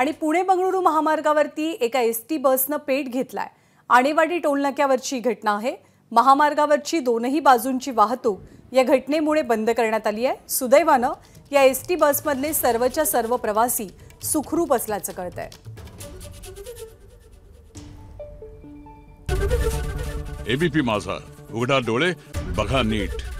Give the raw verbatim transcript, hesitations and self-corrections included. आणि पुणे बंगळुरू महामार्गावरती एका एसटी बसने पेट घेतलाय। आणेवाडी टोल नाक्यावरची घटना आहे। महामार्गावरची दोनही बाजूंची वाहतूक या घटनेमुळे बंद करण्यात आली आहे। सुदैवानं या एसटी बसमधले सर्वच्या सर्व प्रवासी सुखरूप असल्याचं कळतंय। एबीपी माझा, उघडा डोळे बघा नीट।